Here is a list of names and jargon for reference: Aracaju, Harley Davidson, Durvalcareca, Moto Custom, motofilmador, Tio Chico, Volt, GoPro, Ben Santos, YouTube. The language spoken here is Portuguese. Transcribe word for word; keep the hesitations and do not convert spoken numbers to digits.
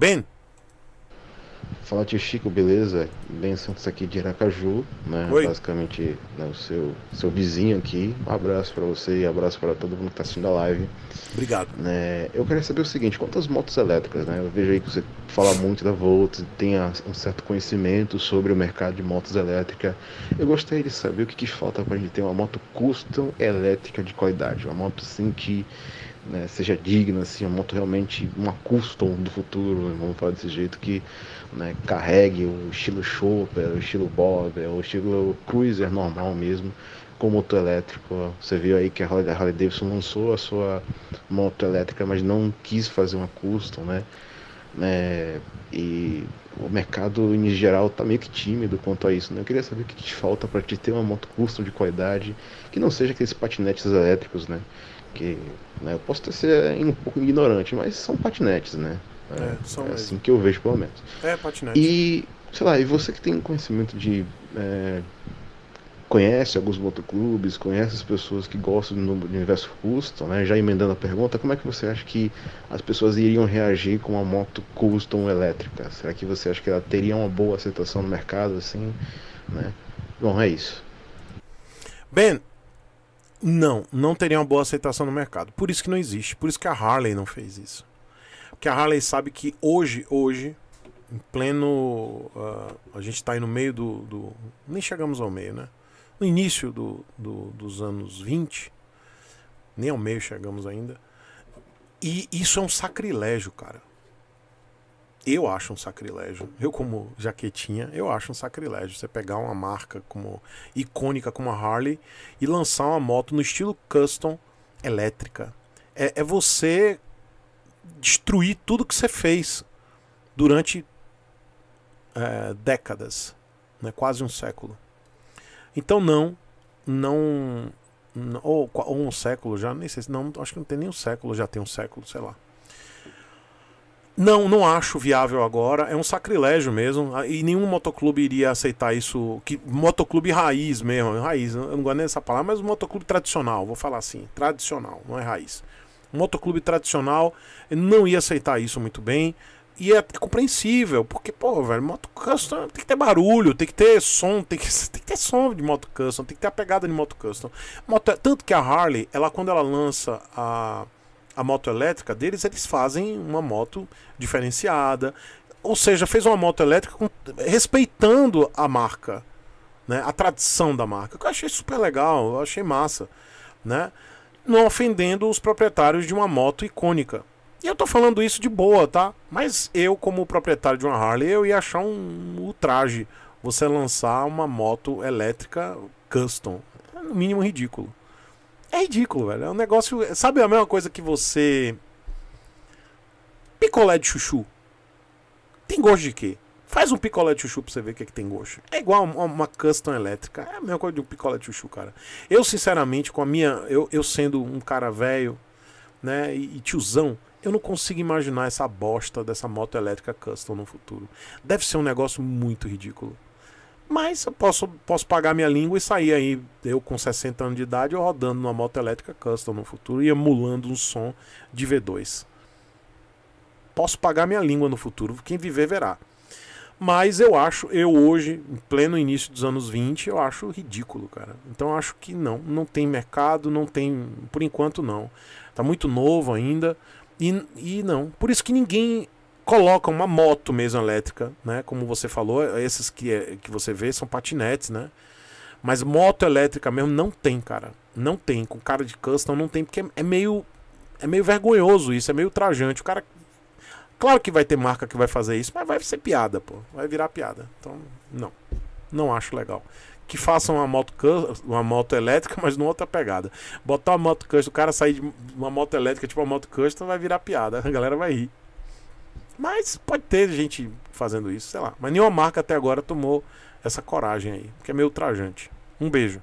Ben? Fala, tio Chico, beleza? Ben Santos aqui de Aracaju, né? Oi. Basicamente, né, o seu, seu vizinho aqui. Um abraço pra você e um abraço pra todo mundo que tá assistindo a live. Obrigado. É, eu queria saber o seguinte, quantas motos elétricas, né? Eu vejo aí que você fala muito da Volt, tem um certo conhecimento sobre o mercado de motos elétricas. Eu gostaria de saber o que, que falta pra gente ter uma moto custom elétrica de qualidade. Uma moto sim que... né, seja digna, assim, uma moto realmente uma custom do futuro, né, vamos falar desse jeito, que né, carregue o estilo chopper, o estilo bobber, o estilo cruiser normal mesmo, com motor elétrico. Você viu aí que a Harley, a Harley Davidson lançou a sua moto elétrica, mas não quis fazer uma custom, né? É, e o mercado em geral está meio que tímido quanto a isso, né? Eu queria saber o que te falta para te ter uma moto custom de qualidade, que não seja aqueles patinetes elétricos, né? Que, né, eu posso ter, ser um pouco ignorante, mas são patinetes, né? É, é, são é assim que eu vejo, pelo menos. É, patinete. E, sei lá, e você que tem conhecimento de... É, conhece alguns motoclubes, conhece as pessoas que gostam do universo custom, né? Já emendando a pergunta, como é que você acha que as pessoas iriam reagir com uma moto custom elétrica? Será que você acha que ela teria uma boa aceitação no mercado, assim, né? Bom, é isso. Ben... Não, não teria uma boa aceitação no mercado. Por isso que não existe, por isso que a Harley não fez isso. Porque a Harley sabe que hoje, hoje, em pleno... Uh, a gente está aí no meio do, do... Nem chegamos ao meio, né? No início do, do, dos anos vinte, nem ao meio chegamos ainda. E isso é um sacrilégio, cara. Eu acho um sacrilégio. Eu, como jaquetinha, eu acho um sacrilégio. Você pegar uma marca como icônica como a Harley e lançar uma moto no estilo custom elétrica. É, é você destruir tudo que você fez durante é, décadas, né? Quase um século. Então não, não, não ou, ou um século já, nem sei se não, acho que não tem nem um século, já tem um século, sei lá. Não, não acho viável agora, é um sacrilégio mesmo, e nenhum motoclube iria aceitar isso, que motoclube raiz mesmo, raiz, eu não gosto nem dessa palavra, mas um motoclube tradicional, vou falar assim, tradicional, não é raiz. Um motoclube tradicional não ia aceitar isso muito bem, e é compreensível, porque, pô, velho, moto custom tem que ter barulho, tem que ter som, tem que, tem que ter som de moto custom, tem que ter a pegada de moto custom. Moto, tanto que a Harley, ela quando ela lança a... a moto elétrica deles, eles fazem uma moto diferenciada, ou seja, fez uma moto elétrica com, respeitando a marca, né, a tradição da marca, que eu achei super legal, eu achei massa, né, não ofendendo os proprietários de uma moto icônica. E eu tô falando isso de boa, tá? Mas eu, como proprietário de uma Harley, eu ia achar um ultraje você lançar uma moto elétrica custom, é no mínimo ridículo. É ridículo, velho. É um negócio... Sabe a mesma coisa que você... Picolé de chuchu. Tem gosto de quê? Faz um picolé de chuchu pra você ver o que é que tem gosto. É igual uma, uma custom elétrica. É a mesma coisa de um picolé de chuchu, cara. Eu, sinceramente, com a minha... Eu, eu sendo um cara velho, né? E, e tiozão. Eu não consigo imaginar essa bosta dessa moto elétrica custom no futuro. Deve ser um negócio muito ridículo. Mas eu posso, posso pagar minha língua e sair aí, eu com sessenta anos de idade, eu rodando numa moto elétrica custom no futuro e emulando um som de V dois. Posso pagar minha língua no futuro, quem viver verá. Mas eu acho, eu hoje, em pleno início dos anos vinte, eu acho ridículo, cara. Então eu acho que não, não tem mercado, não tem, por enquanto não. Tá muito novo ainda e, e não, por isso que ninguém... Coloca uma moto mesmo elétrica, né? Como você falou, esses que, é, que você vê são patinetes, né? Mas moto elétrica mesmo não tem, cara. Não tem. Com cara de custom não tem, porque é meio, é meio vergonhoso isso, é meio ultrajante. O cara... Claro que vai ter marca que vai fazer isso, mas vai ser piada, pô. Vai virar piada. Então, não. Não acho legal. Que façam uma moto, uma moto elétrica, mas numa outra pegada. Botar uma moto custom, o cara sair de uma moto elétrica tipo uma moto custom, vai virar piada. A galera vai rir. Mas pode ter gente fazendo isso, sei lá. Mas nenhuma marca até agora tomou essa coragem aí, que é meio ultrajante. Um beijo.